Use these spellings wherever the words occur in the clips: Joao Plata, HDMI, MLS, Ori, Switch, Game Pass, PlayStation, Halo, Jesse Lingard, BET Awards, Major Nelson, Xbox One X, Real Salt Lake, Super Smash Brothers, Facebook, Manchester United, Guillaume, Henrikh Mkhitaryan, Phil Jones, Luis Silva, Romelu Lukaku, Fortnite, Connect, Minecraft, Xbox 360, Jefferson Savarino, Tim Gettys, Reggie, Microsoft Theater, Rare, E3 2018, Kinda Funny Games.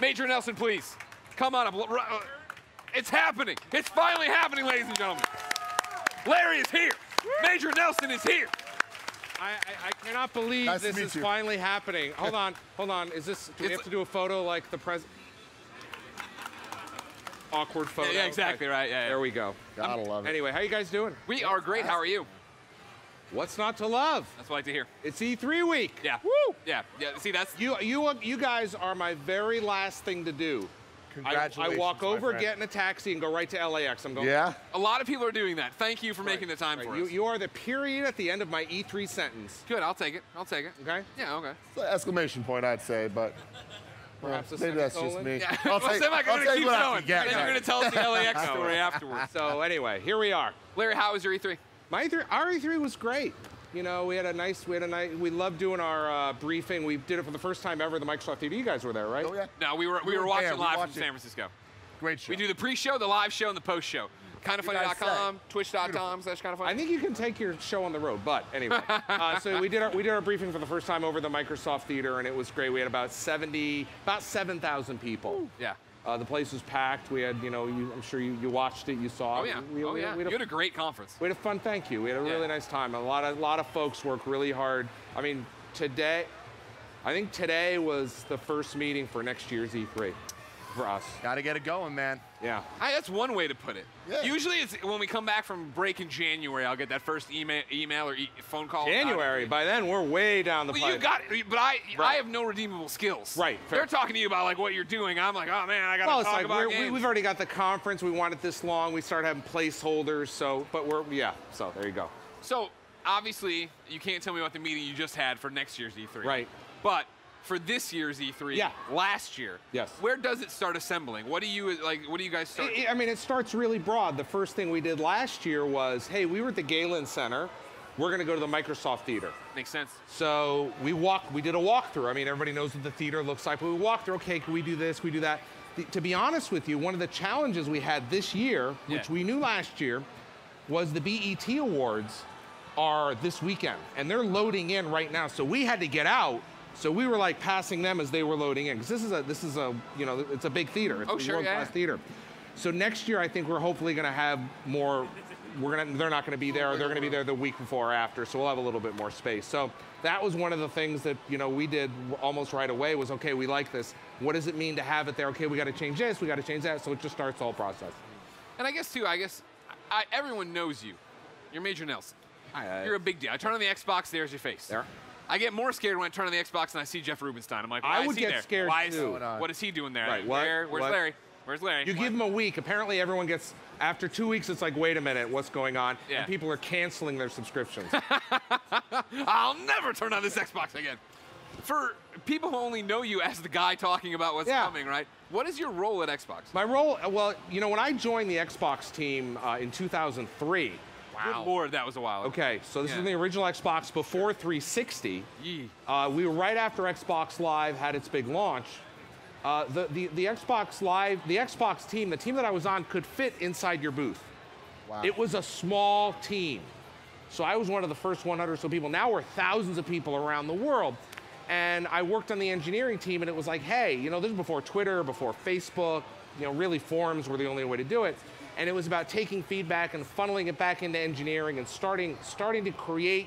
Major Nelson, please. Come on up. It's happening. It's finally happening, ladies and gentlemen. Larry is here. Major Nelson is here. I cannot believe this is finally happening. Hold on, hold on. Is this, do we have to do a photo like the president? Awkward photo. Yeah, exactly right. Yeah, yeah. There we go. Gotta love it. Anyway, how you guys doing? We are great. How are you? What's not to love? That's what I like to hear. It's E3 week. Yeah. Woo. Yeah. Yeah. See, that's you guys are my very last thing to do. Congratulations. I walk over, get in a taxi, and go right to LAX. I'm going. Yeah. A lot of people are doing that. Thank you for making the time for us. You are the period at the end of my E3 sentence. Good. I'll take it. I'll take it. Okay. Yeah. Okay. It's an exclamation point, I'd say, but. Perhaps maybe that's just me. Yeah. I'll keep going. Yeah, you're going to tell us the LAX story afterwards. So anyway, here we are. Larry, how was your E3? My E3, our E3 was great. You know, we loved doing our briefing. We did it for the first time ever. The Microsoft TV, you guys were there, right? Oh yeah. No, we were watching live from San Francisco. Great show. We do the pre-show, the live show, and the post-show. Kindofunny.com, Twitch.com/kindofunny. I think you can take your show on the road, but anyway. So we did our briefing for the first time over the Microsoft Theater, and it was great. We had about 7,000 people. Ooh. Yeah. The place was packed. We had, you know, I'm sure you watched it, you saw it. Oh yeah. We had a great conference. We had a fun We had a really nice time. A lot of folks work really hard. I mean, I think today was the first meeting for next year's E3. For us. Gotta get it going, man. Yeah. That's one way to put it. Yeah. Usually it's when we come back from break in January, I'll get that first email or phone call. January, by then we're way down the pipe. You got it, but I have no redeemable skills. Right. Fair. They're talking to you about like what you're doing. I'm like, oh man, I gotta talk about games. We've already got the conference. We want it this long. We started having placeholders. So, but we're, yeah. So there you go. So obviously you can't tell me about the meeting you just had for next year's E3. Right. But for this year's E3, last year, where does it start assembling? What do you what do you guys start? I mean, it starts really broad. The first thing we did last year was, hey, we were at the Galen Center. We're going to go to the Microsoft Theater. Makes sense. So we did a walkthrough. I mean, everybody knows what the theater looks like, but we walked through, okay, can we do this? Can we do that? To be honest with you, one of the challenges we had this year, which we knew last year, was the BET Awards are this weekend, and they're loading in right now. So we had to get out. So we were like passing them as they were loading in, because this is a you know, it's a big theater. It's a world-class theater. So next year I think we're hopefully going to have more. They're not going to be there. Or they're going to be there the week before or after. So we'll have a little bit more space. So that was one of the things that, you know, we did almost right away was, okay, we like this. What does it mean to have it there? Okay, we got to change this. We got to change that. So it just starts the whole process. And I guess too, everyone knows you. You're Major Nelson. You're a big deal. I turn on the Xbox. There's your face. There. I get more scared when I turn on the Xbox and I see Jeff Rubenstein. I'm like, why is he there? I would get scared too. What is he doing there? Right, where's Larry? Where's Larry? You give him a week. Apparently everyone gets, after 2 weeks, it's like, wait a minute, what's going on? Yeah. And people are canceling their subscriptions. I'll never turn on this Xbox again. For people who only know you as the guy talking about what's coming, right? What is your role at Xbox? My role, well, you know, when I joined the Xbox team in 2003, wow. Good Lord, that was a while ago. Okay, so this is the original Xbox before 360. We were right after Xbox Live had its big launch. The Xbox Live, the Xbox team, the team that I was on could fit inside your booth. Wow. It was a small team. So I was one of the first 100 or so people. Now we're thousands of people around the world. And I worked on the engineering team, and it was like, hey, you know, this was before Twitter, before Facebook, you know, really forums were the only way to do it. And it was about taking feedback and funneling it back into engineering and starting to create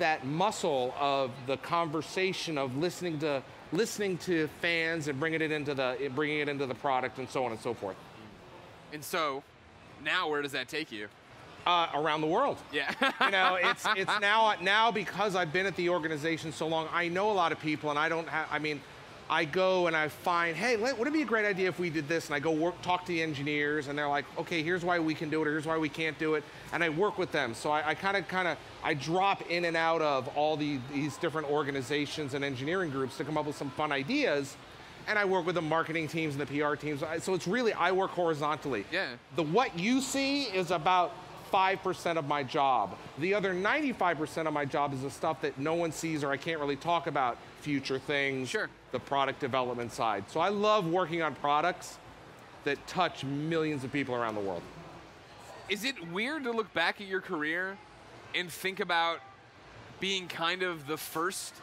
that muscle of the conversation of listening to fans and bringing it into the product and so on and so forth. And so, now where does that take you? Around the world. Yeah. You know, it's now because I've been at the organization so long, I know a lot of people, and I don't have. I mean, I go and I find, hey, would it be a great idea if we did this? And I go talk to the engineers, and they're like, okay, here's why we can do it, or here's why we can't do it. And I work with them. So I I drop in and out of all these different organizations and engineering groups to come up with some fun ideas. And I work with the marketing teams and the PR teams. So it's really, I work horizontally. Yeah. What you see is about 5% of my job. The other 95% of my job is the stuff that no one sees or I can't really talk about, future things, the product development side. So I love working on products that touch millions of people around the world. Is it weird to look back at your career and think about being kind of the first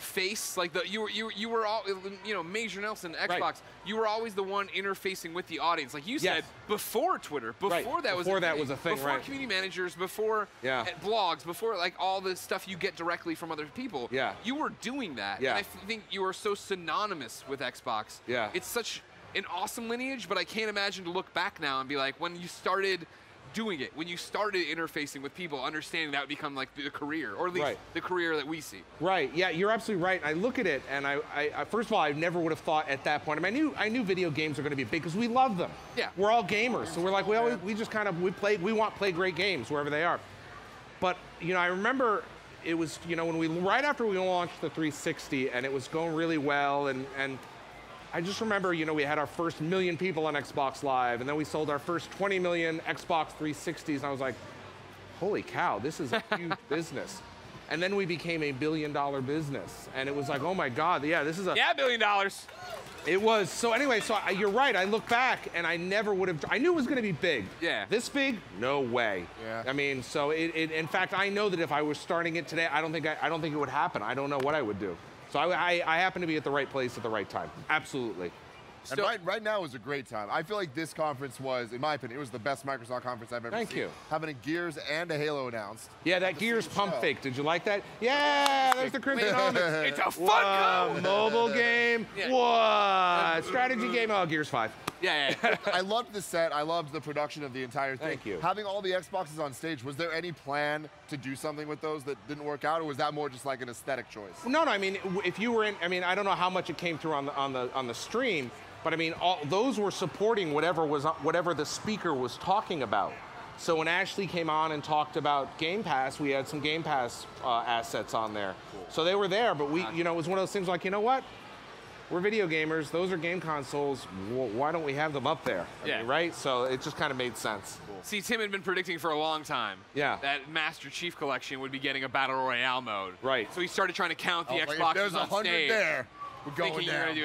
face, like the you were all, you know, Major Nelson, Xbox, right. You were always the one interfacing with the audience, like you said, before Twitter, before that was a thing, before community managers, before blogs, before like all the stuff you get directly from other people. Yeah, you were doing that. Yeah, and I think you are so synonymous with Xbox. Yeah, it's such an awesome lineage, but I can't imagine to look back now and be like, when you started doing it, when you started interfacing with people, understanding that would become like the career, or at least the career that we see. Right, yeah, you're absolutely right. I look at it and I first of all, I never would have thought at that point, I mean, I knew video games are gonna be big because we love them. Yeah. We're all gamers, so we're like, well, we just kind of, we want to play great games wherever they are. But, you know, I remember it was, you know, when right after we launched the 360 and it was going really well, and I just remember, you know, we had our first 1 million people on Xbox Live, and then we sold our first 20 million Xbox 360s, and I was like, holy cow, this is a huge business. And then we became a billion-dollar business, and it was like, oh my God, yeah, this is a... Yeah, $1 billion. It was, so anyway, so you're right, I look back, and I never would have, I knew it was gonna be big. Yeah. This big? No way. Yeah. I mean, so it in fact, I know that if I was starting it today, I don't think it would happen. I don't know what I would do. So I happen to be at the right place at the right time. Absolutely. So, and right now is a great time. I feel like this conference was, in my opinion, it was the best Microsoft conference I've ever seen. Thank you. Having a Gears and a Halo announced. Yeah, that Gears pump fake. Did you like that? Yeah, there's the cryptonomics. It's a fun mobile game. Yeah. What? Strategy game. Oh, Gears 5. Yeah, yeah. I loved the set. I loved the production of the entire thing. Thank you. Having all the Xboxes on stage, was there any plan to do something with those that didn't work out, or was that more just like an aesthetic choice? No, no. I mean, if you were in, I mean, I don't know how much it came through on the stream, but I mean, all those were supporting whatever the speaker was talking about. So when Ashley came on and talked about Game Pass, we had some Game Pass assets on there. Cool. So they were there, but we, you know, it was one of those things like, you know what? We're video gamers, those are game consoles, why don't we have them up there? I mean, right? So it just kind of made sense. Cool. See, Tim had been predicting for a long time that Master Chief Collection would be getting a Battle Royale mode. Right. So he started trying to count the Xboxes on stage. There's 100 there. We're going down.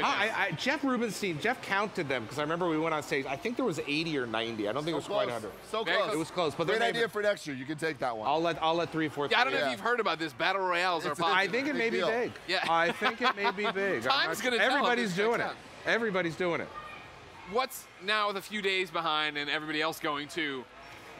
Jeff Rubenstein, Jeff counted them, because I remember we went on stage, I think there was 80 or 90. I don't think it was quite 100. So close. It was close. But great idea for next year. You can take that one. I'll let 3 4. Yeah, I don't know if you've heard about this. Battle Royales are popular. I think it may be big. Yeah. I think it may be big. Time's gonna tell. Everybody's doing it. Everybody's doing it. What's now with a few days behind and everybody else going too,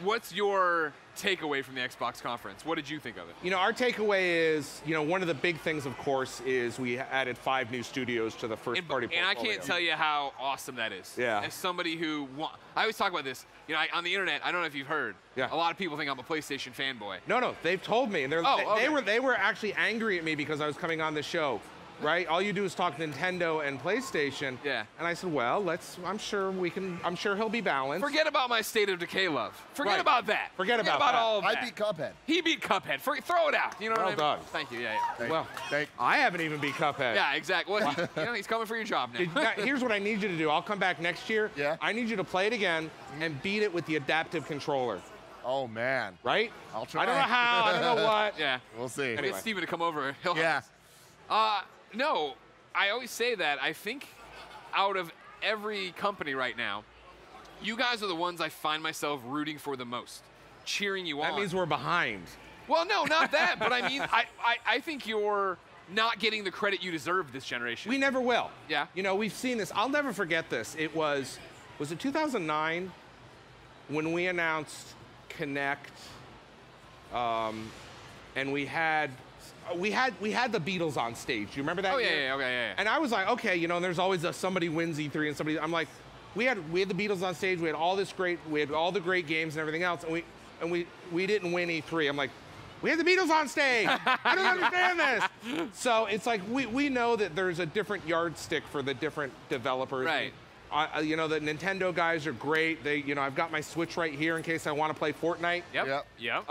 what's your takeaway from the Xbox conference? What did you think of it? You know, our takeaway is, you know, one of the big things, of course, is we added 5 new studios to the first-party portfolio. And I can't tell you how awesome that is. Yeah. As somebody who, I always talk about this, you know, on the internet, I don't know if you've heard, a lot of people think I'm a PlayStation fanboy. No, no, they've told me, and they were actually angry at me because I was coming on the show. Right? All you do is talk Nintendo and PlayStation. Yeah. And I said, well, let's, I'm sure he'll be balanced. Forget about my State of Decay love. Forget about that. Forget about all of that. I beat Cuphead. He beat Cuphead. Throw it out. You know what I mean? Well done. Thank you. Yeah, yeah. I haven't even beat Cuphead. Yeah, exactly. Well, you know, he's coming for your job now. Here's what I need you to do. I'll come back next year. Yeah. I need you to play it again and beat it with the adaptive controller. Oh, man. Right? I'll try. I don't know how. I don't know what. Yeah. We'll see. Anyway. I need Steven to come over. He'll help us. No, I always say that. I think out of every company right now, you guys are the ones I find myself rooting for the most, cheering you on. That means we're behind. Well, no, not that, but I mean, I think you're not getting the credit you deserve this generation. We never will. Yeah. You know, we've seen this. I'll never forget this. It was it 2009 when we announced Connect, and we had the Beatles on stage. You remember that? Oh, yeah. And I was like, okay, you know, and there's always a somebody wins E3 and somebody, I'm like, we had the Beatles on stage, we had all the great games and everything else, and we didn't win E3. I'm like, we had the Beatles on stage. I don't understand this. So it's like, we know that there's a different yardstick for the different developers. Right. You know, the Nintendo guys are great. They, you know, I've got my Switch right here in case I want to play Fortnite. Yep.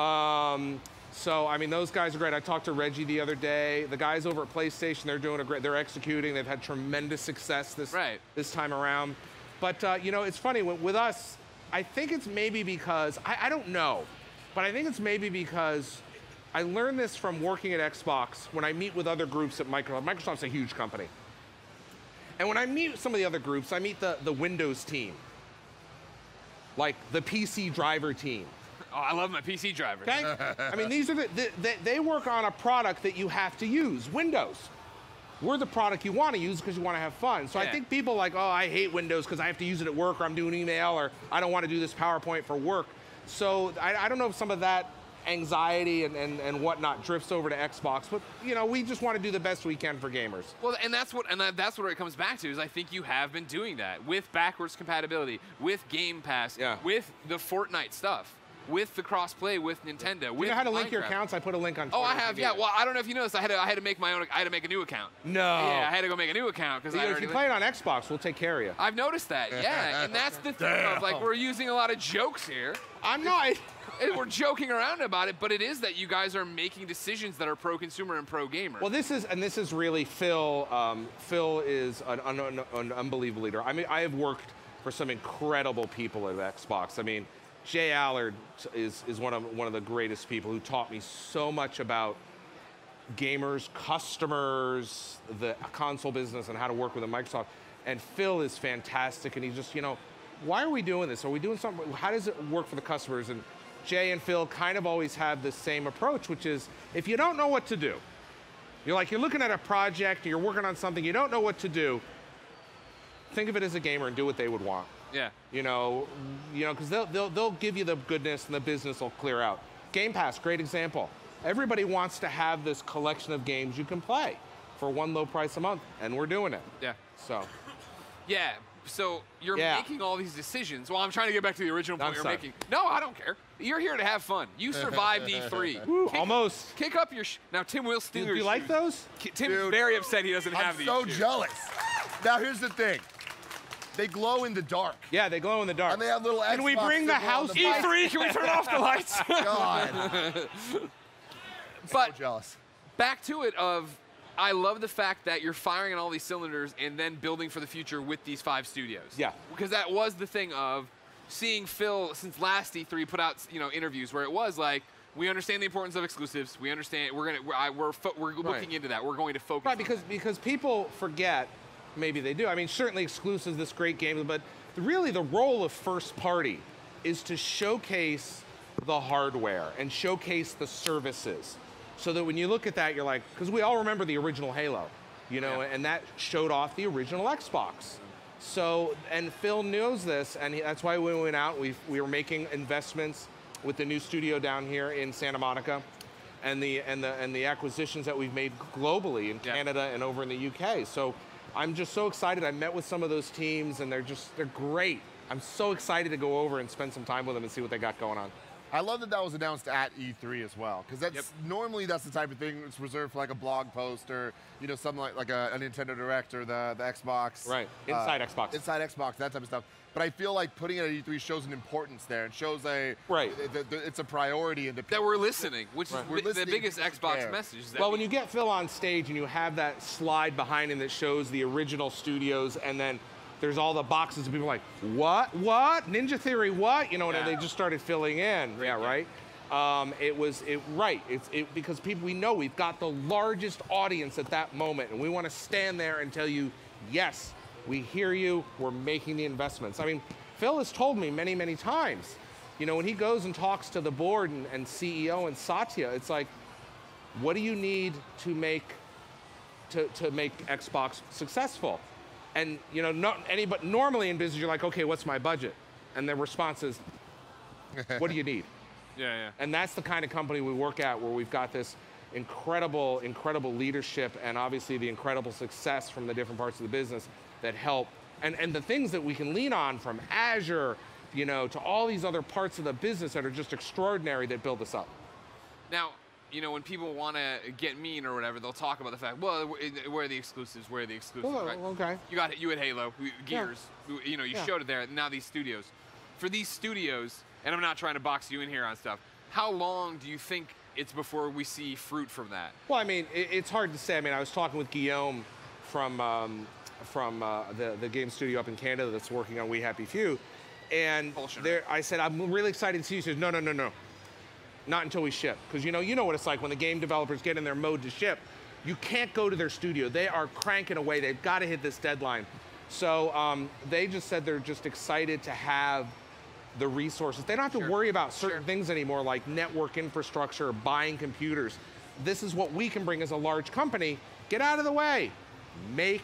So, I mean, those guys are great. I talked to Reggie the other day. The guys over at PlayStation, they're executing. They've had tremendous success this time around. But, you know, it's funny, with us, I think it's maybe because, I don't know, but I think it's maybe because I learned this from working at Xbox when I meet with other groups at Microsoft. Microsoft's a huge company. And when I meet some of the other groups, I meet the Windows team, like the PC driver team. Oh, I love my PC drivers. Okay? I mean, these are they work on a product that you have to use, Windows. We're the product you want to use because you want to have fun. So yeah. I think people like, oh, I hate Windows because I have to use it at work, or I'm doing email, or I don't want to do this PowerPoint for work. So I don't know if some of that anxiety and whatnot drifts over to Xbox, but you know, we just want to do the best we can for gamers. Well, and that's what it comes back to is I think you have been doing that with backwards compatibility, with Game Pass, yeah. with the Fortnite stuff, with the crossplay with Nintendo. You know how to link your accounts? I put a link on Twitter. Oh, I have, yeah. Well, I don't know if you noticed, I had to make my own. I had to make a new account. No. Yeah, I had to go make a new account because if you play it on Xbox, we'll take care of you. I've noticed that. Yeah, and that's the thing. Of, like, we're using a lot of jokes here. I'm not. We're joking around about it, but it is that you guys are making decisions that are pro-consumer and pro-gamer. Well, this is really Phil. Phil is an unbelievable leader. I mean, I have worked for some incredible people at Xbox. I mean, Jay Allard is one of the greatest people who taught me so much about gamers, customers, the console business, and how to work with Microsoft. And Phil is fantastic, and he just, you know, why are we doing this? Are we doing something? How does it work for the customers? And Jay and Phil kind of always have the same approach, which is if you don't know what to do, you're looking at a project, you're working on something, you don't know what to do, think of it as a gamer and do what they would want. Yeah. You know, because they'll give you the goodness and the business will clear out. Game Pass, great example. Everybody wants to have this collection of games you can play for one low price a month, and we're doing it. Yeah. So. Yeah. So you're making all these decisions. Well, I'm trying to get back to the original point you're making. No, I don't care. You're here to have fun. You survived E3. Woo, almost. Kick up your... Now, Tim will steal your shoes. Do you like those? Tim's very upset he doesn't have these. I'm so jealous. Now, here's the thing. They glow in the dark. Yeah, they glow in the dark. And they have little Xbox. Can we bring the house? E3, can we turn off the lights? God. But so jealous. Back to it of... I love the fact that you're firing on all these cylinders and then building for the future with these 5 studios. Yeah. Because that was the thing of seeing Phil since last E3 put out, you know, interviews where it was like, we understand the importance of exclusives. We understand we're looking into that. We're going to focus. Right, because people forget, maybe they do. I mean, certainly exclusives, this great game, but really the role of first party is to showcase the hardware and showcase the services. So that when you look at that, you're like, because we all remember the original Halo, you know, and that showed off the original Xbox. So, and Phil knows this, and that's why we went out. We were making investments with the new studio down here in Santa Monica, and the acquisitions that we've made globally in Canada and over in the UK. So, I'm just so excited. I met with some of those teams, and they're great. I'm so excited to go over and spend some time with them and see what they got going on. I love that that was announced at E3 as well, because that's normally that's the type of thing that's reserved for like a blog post or, you know, something like a Nintendo Direct or the Xbox. Right, Inside Xbox. Inside Xbox, that type of stuff. But I feel like putting it at E3 shows an importance there and shows a, it's a priority. And that we're listening, which is the biggest Xbox message. Well, when you get Phil on stage and you have that slide behind him that shows the original studios and then there's all the boxes and people are like, what? Ninja Theory, what? You know, and they just started filling in. Great because people, we know we've got the largest audience at that moment and we want to stand there and tell you, yes, we hear you, we're making the investments. I mean, Phil has told me many, many times, you know, when he goes and talks to the board and CEO and Satya, it's like, what do you need to make Xbox successful? And you know, but normally in business, you're like, okay, what's my budget? And their response is, what do you need? And that's the kind of company we work at, where we've got this incredible, incredible leadership, and obviously the incredible success from the different parts of the business that help. And the things that we can lean on from Azure, you know, to all these other parts of the business that are just extraordinary that build us up. Now, you know, when people want to get mean or whatever, they'll talk about the fact, well, where are the exclusives, well, right? Okay. You had Halo, Gears, you know, you showed it there, now these studios. For these studios, and I'm not trying to box you in here on stuff, how long do you think it's before we see fruit from that? Well, I mean, it's hard to say. I mean, I was talking with Guillaume from the game studio up in Canada that's working on We Happy Few, and I said, I'm really excited to see you. He says, no, no, no, no. Not until we ship. Because you know what it's like when the game developers get in their mode to ship. You can't go to their studio. They are cranking away. They've got to hit this deadline. So they just said they're just excited to have the resources. They don't have to worry about certain things anymore, like network infrastructure, buying computers. This is what we can bring as a large company. Get out of the way. Make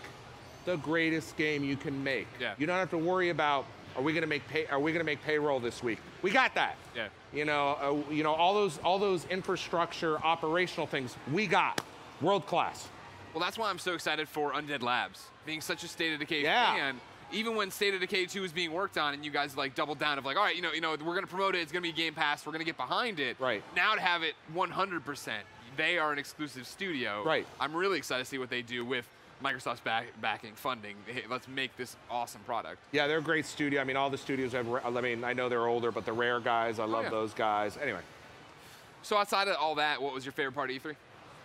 the greatest game you can make. Yeah. You don't have to worry about, are we going to make payroll this week? We got that. Yeah. You know, all those infrastructure operational things we got. World class. Well, that's why I'm so excited for Undead Labs being such a State of Decay fan. Even when State of Decay 2 was being worked on, and you guys like doubled down of like, all right, you know, we're going to promote it. It's going to be Game Pass. We're going to get behind it. Right. Now to have it 100%. They are an exclusive studio. Right. I'm really excited to see what they do with Microsoft's backing, funding. Hey, let's make this awesome product. Yeah, they're a great studio. I mean, all the studios have, I mean, I know they're older, but the Rare guys, I love those guys. Anyway. So outside of all that, what was your favorite part of E3?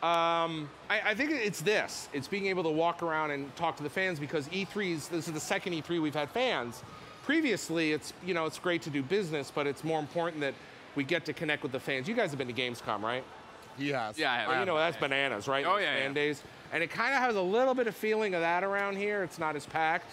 I think it's this. It's being able to walk around and talk to the fans, because E3's, this is the second E3 we've had fans. Previously, it's, you know, it's great to do business, but it's more important that we get to connect with the fans. You guys have been to Gamescom, right? Yes. Yeah, I have. You know, that's bananas, right? Oh, yeah. Fan days. And it kind of has a little bit of feeling of that around here. It's not as packed.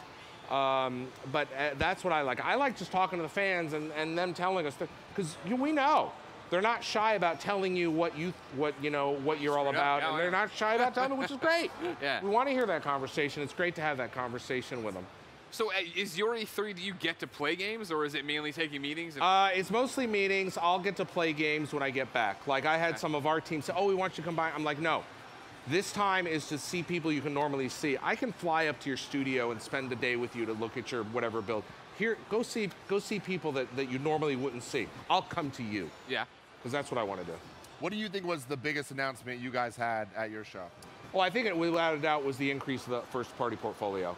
But that's what I like. I like just talking to the fans and them telling us, because we know. They're not shy about telling you what you're all about, and they're not shy about telling you, which is great. Yeah. We want to hear that conversation. It's great to have that conversation with them. So is your E3, do you get to play games, or is it mainly taking meetings? It's mostly meetings. I'll get to play games when I get back. Like, I had some of our team say, oh, we want you to come by. I'm like, no. This time is to see people you can normally see. I can fly up to your studio and spend the day with you to look at your whatever build. Here, go see people that you normally wouldn't see. I'll come to you. Yeah. Because that's what I want to do. What do you think was the biggest announcement you guys had at your show? Well, I think it, without a doubt, was the increase of the first-party portfolio.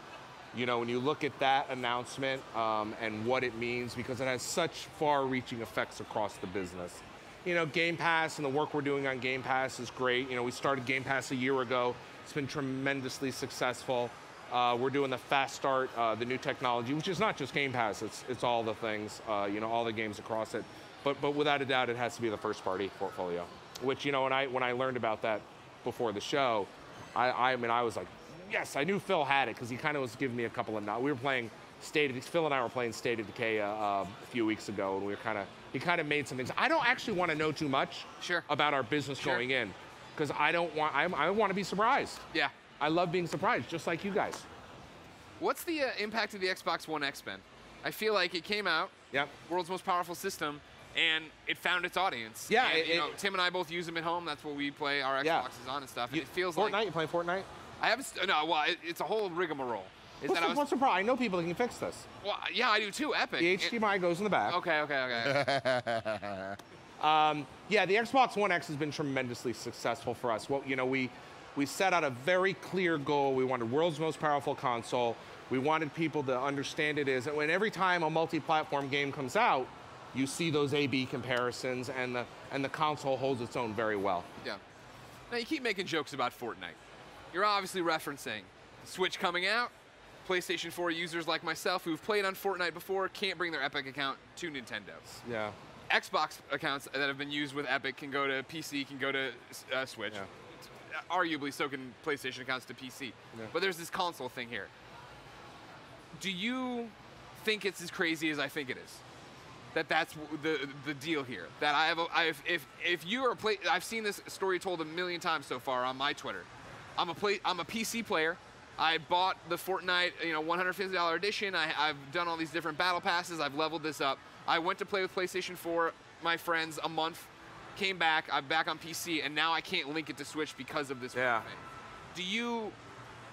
You know, when you look at that announcement and what it means, because it has such far-reaching effects across the business. You know, Game Pass and the work we're doing on Game Pass is great. You know, we started Game Pass a year ago. It's been tremendously successful. We're doing the fast start, the new technology, which is not just Game Pass. It's all the things, you know, all the games across it. But without a doubt, it has to be the first-party portfolio, which, you know, when I learned about that before the show, I mean, I was like, yes, I knew Phil had it, because he kind of was giving me a couple of nods. We were playing Phil and I were playing State of Decay a few weeks ago, and we were he kind of made some things. I don't actually want to know too much about our business going in, because I want to be surprised. Yeah. I love being surprised, just like you guys. What's the impact of the Xbox One X been? I feel like it came out, world's most powerful system, and it found its audience. Yeah, and, you know, Tim and I both use them at home. That's what we play our Xboxes on and stuff. And it feels Fortnite, like, you playing Fortnite? I haven't. No, well, it's a whole rigmarole. What's the problem? I know people that can fix this. Well, yeah, I do too. Epic. The HDMI goes in the back. Okay. Yeah, the Xbox One X has been tremendously successful for us. Well, you know, we set out a very clear goal. We wanted world's most powerful console. We wanted people to understand it is, and every time a multi-platform game comes out, you see those A/B comparisons, and the console holds its own very well. Yeah. Now, you keep making jokes about Fortnite. You're obviously referencing Switch coming out. PlayStation 4 users like myself who've played on Fortnite before can't bring their Epic account to Nintendo. Yeah. Xbox accounts that have been used with Epic can go to PC, can go to Switch. Yeah. Arguably, so can PlayStation accounts to PC. Yeah. But there's this console thing here. Do you think it's as crazy as I think it is? That's the deal here. That I have, if you are a play, I've seen this story told a million times so far on my Twitter. I'm a PC player. I bought the Fortnite, you know, $150 edition. I've done all these different battle passes. I've leveled this up. I went to play with PlayStation 4, my friends, a month, came back. I'm back on PC, and now I can't link it to Switch because of this. Yeah. Do you?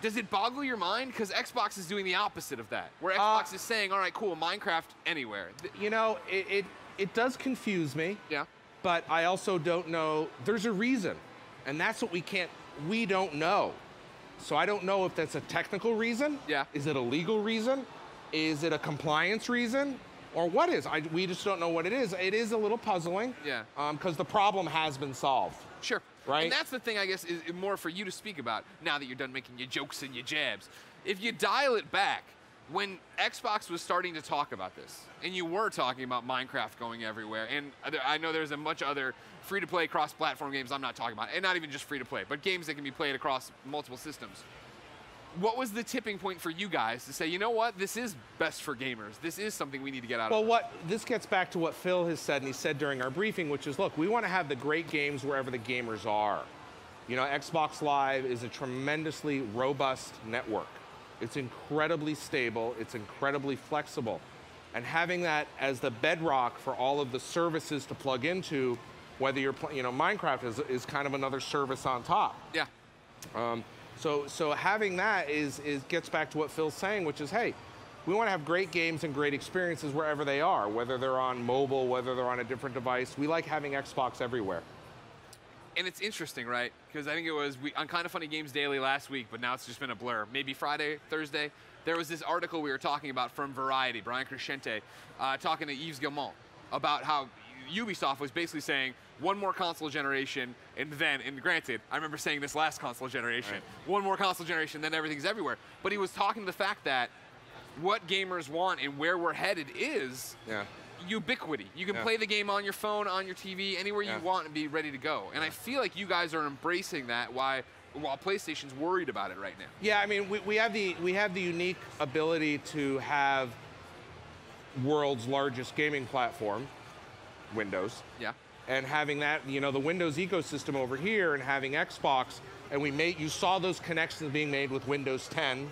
Does it boggle your mind? Because Xbox is doing the opposite of that, where Xbox is saying, all right, cool, Minecraft anywhere. You know, it does confuse me. Yeah. But I also don't know. There's a reason, and that's what we don't know. So I don't know if that's a technical reason. Yeah. Is it a legal reason? Is it a compliance reason? Or what is? We just don't know what it is. It is a little puzzling. Yeah. Because the problem has been solved. Sure. Right? And that's the thing, I guess, is more for you to speak about now that you're done making your jokes and your jabs. If you dial it back, when Xbox was starting to talk about this, and you were talking about Minecraft going everywhere, and I know there's a much other free-to-play cross-platform games I'm not talking about, and not even just free-to-play, but games that can be played across multiple systems. What was the tipping point for you guys to say, you know what, this is best for gamers. This is something we need to get out of. Well, this gets back to what Phil has said, and he said during our briefing, which is, look, we want to have the great games wherever the gamers are. You know, Xbox Live is a tremendously robust network. It's incredibly stable, it's incredibly flexible. And having that as the bedrock for all of the services to plug into, whether you're playing, you know, Minecraft is kind of another service on top. Yeah. So having that is gets back to what Phil's saying, which is, hey, we want to have great games and great experiences wherever they are, whether they're on mobile, whether they're on a different device. We like having Xbox everywhere. And it's interesting, right? Because I think it was on Kindofunny Games Daily last week, but now it's just been a blur. Maybe Friday, Thursday. There was this article we were talking about from Variety, Brian Crescente, talking to Yves Guillemot about how Ubisoft was basically saying, one more console generation, and then, and granted, I remember saying this last console generation, right. One more console generation, then everything's everywhere. But he was talking to the fact that what gamers want and where we're headed is ubiquity. You can play the game on your phone, on your TV, anywhere you want and be ready to go. And I feel like you guys are embracing that while PlayStation's worried about it right now. Yeah, I mean, we have the unique ability to have world's largest gaming platform, Windows. Yeah. And having that, you know, the Windows ecosystem over here and having Xbox, and you saw those connections being made with Windows 10.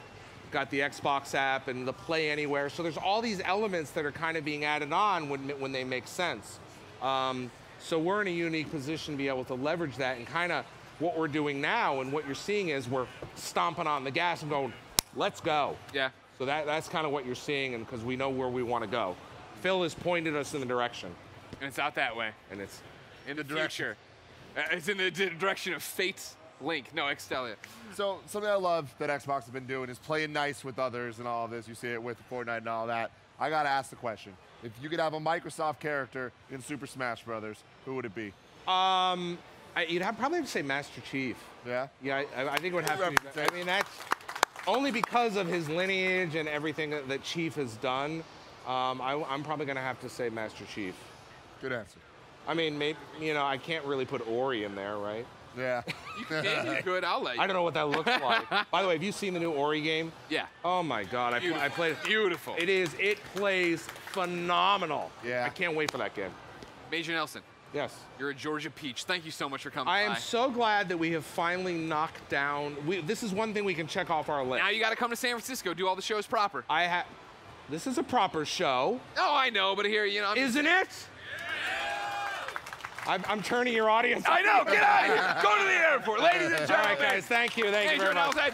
Got the Xbox app and the Play Anywhere. So there's all these elements that are kind of being added on when they make sense. So we're in a unique position to be able to leverage that, and kind of what we're doing now and what you're seeing is we're stomping on the gas and going, let's go. Yeah. So that's kind of what you're seeing, and because we know where we want to go. Phil has pointed us in the direction. And it's out that way. And it's in the direction. It's in the direction of fate. Link, no, Extelia. So something I love that Xbox has been doing is playing nice with others and all of this. You see it with Fortnite and all that. I gotta ask the question: if you could have a Microsoft character in Super Smash Brothers, who would it be? You'd probably have to say Master Chief. Yeah. Yeah, I think it would have to be. I mean, that's only because of his lineage and everything that Chief has done. I'm probably gonna have to say Master Chief. Good answer. I mean, maybe, you know, I can't really put Ori in there, right? Yeah. You can do it, I'll let you. I don't know what that looks like. By the way, have you seen the new Ori game? Yeah. Oh my God, I played it. Beautiful. It plays phenomenal. Yeah. I can't wait for that game. Major Nelson. Yes. You're a Georgia Peach. Thank you so much for coming by. I am so glad that we have finally knocked down, this is one thing we can check off our list. Now you gotta come to San Francisco, do all the shows proper. This is a proper show. Oh, I know, but here, you know. Isn't it? I'm turning your audience. I know, get out of here. Go to the airport, ladies and gentlemen. All right, guys, thank you very much.